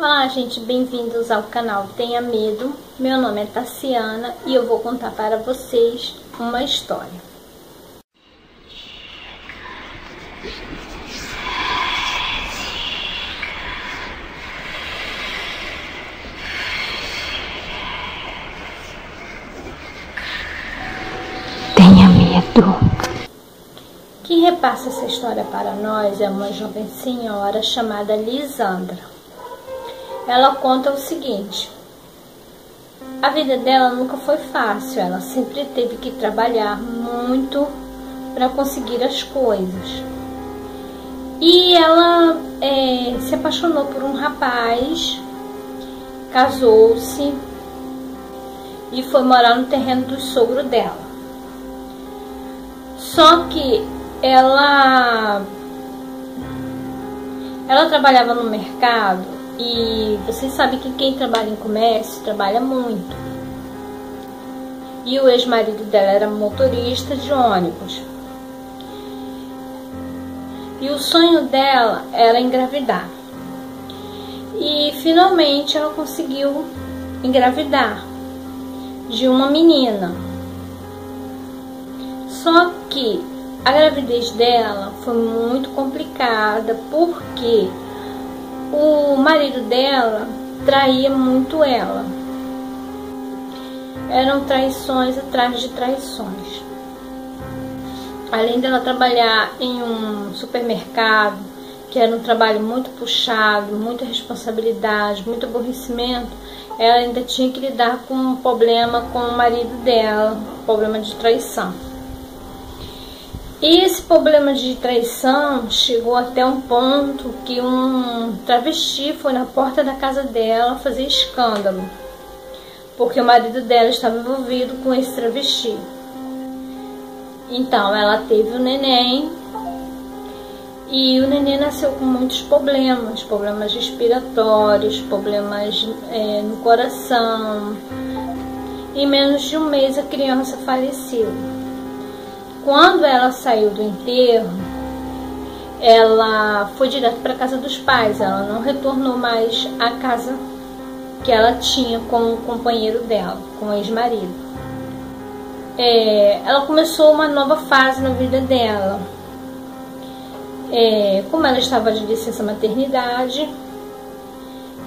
Olá gente, bem-vindos ao canal Tenha Medo, meu nome é Taciana e eu vou contar para vocês uma história. Tenha medo. Quem repassa essa história para nós é uma jovem senhora chamada Lisandra. Ela conta o seguinte: a vida dela nunca foi fácil, ela sempre teve que trabalhar muito para conseguir as coisas. E ela se apaixonou por um rapaz, casou-se e foi morar no terreno do sogro dela. Só que ela trabalhava no mercado e vocês sabem que quem trabalha em comércio trabalha muito. E o ex-marido dela era motorista de ônibus. E o sonho dela era engravidar. E finalmente ela conseguiu engravidar de uma menina. Só que a gravidez dela foi muito complicada porque o marido dela traía muito ela. Eram traições atrás de traições. Além dela trabalhar em um supermercado, que era um trabalho muito puxado, muita responsabilidade, muito aborrecimento, ela ainda tinha que lidar com um problema com o marido dela, um problema de traição. E esse problema de traição chegou até um ponto que um travesti foi na porta da casa dela fazer escândalo, porque o marido dela estava envolvido com esse travesti. Então ela teve o neném e o neném nasceu com muitos problemas, problemas respiratórios, problemas no coração. Em menos de um mês a criança faleceu. Quando ela saiu do enterro, ela foi direto para a casa dos pais. Ela não retornou mais à casa que ela tinha com o companheiro dela, com o ex-marido. Ela começou uma nova fase na vida dela. Como ela estava de licença maternidade,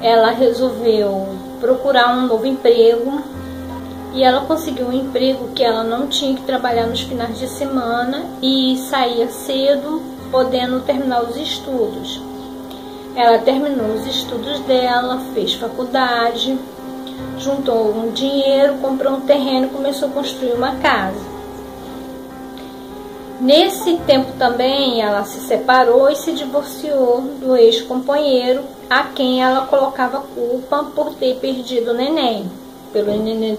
ela resolveu procurar um novo emprego. E ela conseguiu um emprego que ela não tinha que trabalhar nos finais de semana e saía cedo, podendo terminar os estudos. Ela terminou os estudos dela, fez faculdade, juntou um dinheiro, comprou um terreno e começou a construir uma casa. Nesse tempo também ela se separou e se divorciou do ex-companheiro, a quem ela colocava culpa por ter perdido o neném. Pelo neném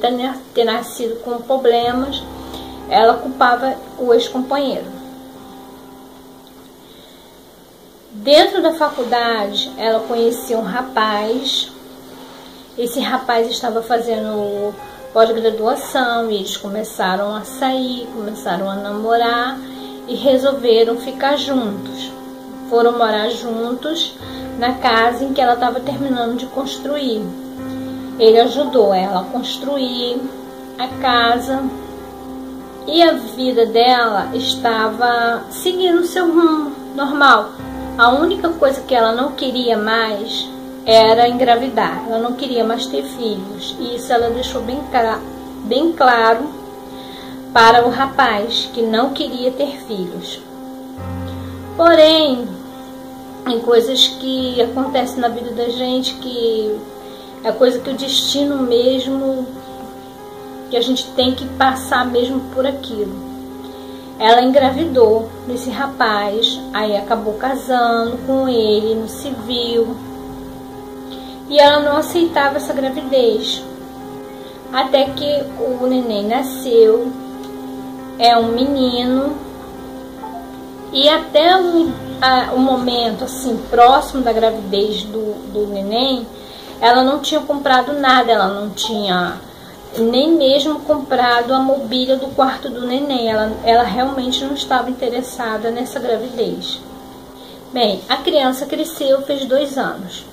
ter nascido com problemas, ela culpava o ex-companheiro. Dentro da faculdade, ela conhecia um rapaz. Esse rapaz estava fazendo pós-graduação e eles começaram a sair, começaram a namorar e resolveram ficar juntos. Foram morar juntos na casa em que ela estava terminando de construir. Ele ajudou ela a construir a casa e a vida dela estava seguindo o seu rumo normal. A única coisa que ela não queria mais era engravidar, ela não queria mais ter filhos. E isso ela deixou bem claro para o rapaz, que não queria ter filhos. Porém, tem coisas que acontecem na vida da gente que é coisa que o destino mesmo, que a gente tem que passar mesmo por aquilo. Ela engravidou desse rapaz, aí acabou casando com ele no civil. E ela não aceitava essa gravidez. Até que o neném nasceu, é um menino. E até o momento assim próximo da gravidez do neném, ela não tinha comprado nada, ela não tinha nem mesmo comprado a mobília do quarto do neném. Ela realmente não estava interessada nessa gravidez. Bem, a criança cresceu, fez 2 anos.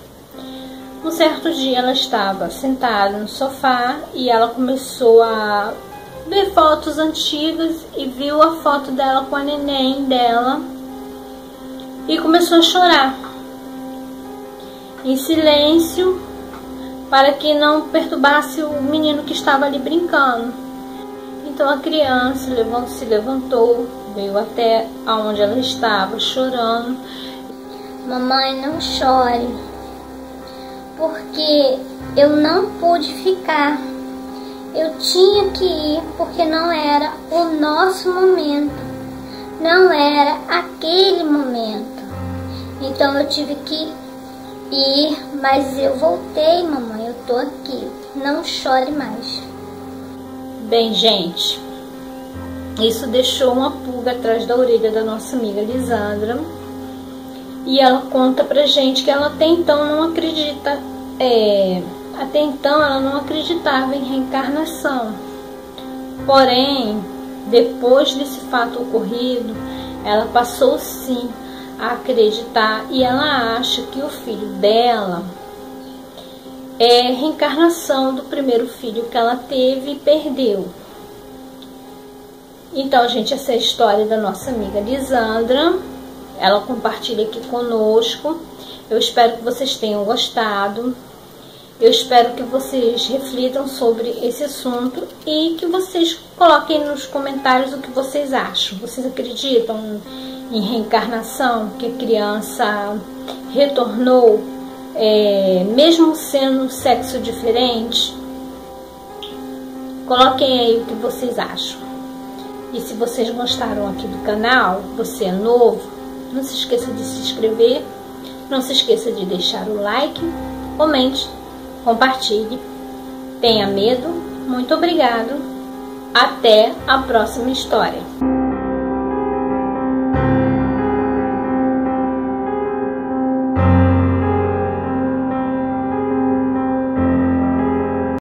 Um certo dia ela estava sentada no sofá e ela começou a ver fotos antigas e viu a foto dela com a neném dela e começou a chorar em silêncio para que não perturbasse o menino que estava ali brincando. Então a criança se levantou, veio até onde ela estava chorando. Mamãe, não chore, porque eu não pude ficar. Eu tinha que ir porque não era o nosso momento, não era aquele momento. Então eu tive que ir, mas eu voltei, mamãe, eu tô aqui, não chore mais. Bem, gente, isso deixou uma pulga atrás da orelha da nossa amiga Lisandra. E ela conta pra gente que ela até então não acredita... Até então ela não acreditava em reencarnação, porém, depois desse fato ocorrido, ela passou sim a acreditar e ela acha que o filho dela é reencarnação do primeiro filho que ela teve e perdeu. Então, gente, essa é a história da nossa amiga Lisandra, ela compartilha aqui conosco, eu espero que vocês tenham gostado. Eu espero que vocês reflitam sobre esse assunto e que vocês coloquem nos comentários o que vocês acham. Vocês acreditam em reencarnação, que a criança retornou, mesmo sendo um sexo diferente? Coloquem aí o que vocês acham. E se vocês gostaram aqui do canal, você é novo, não se esqueça de se inscrever, não se esqueça de deixar o like, comente. Compartilhe, tenha medo, muito obrigado, até a próxima história.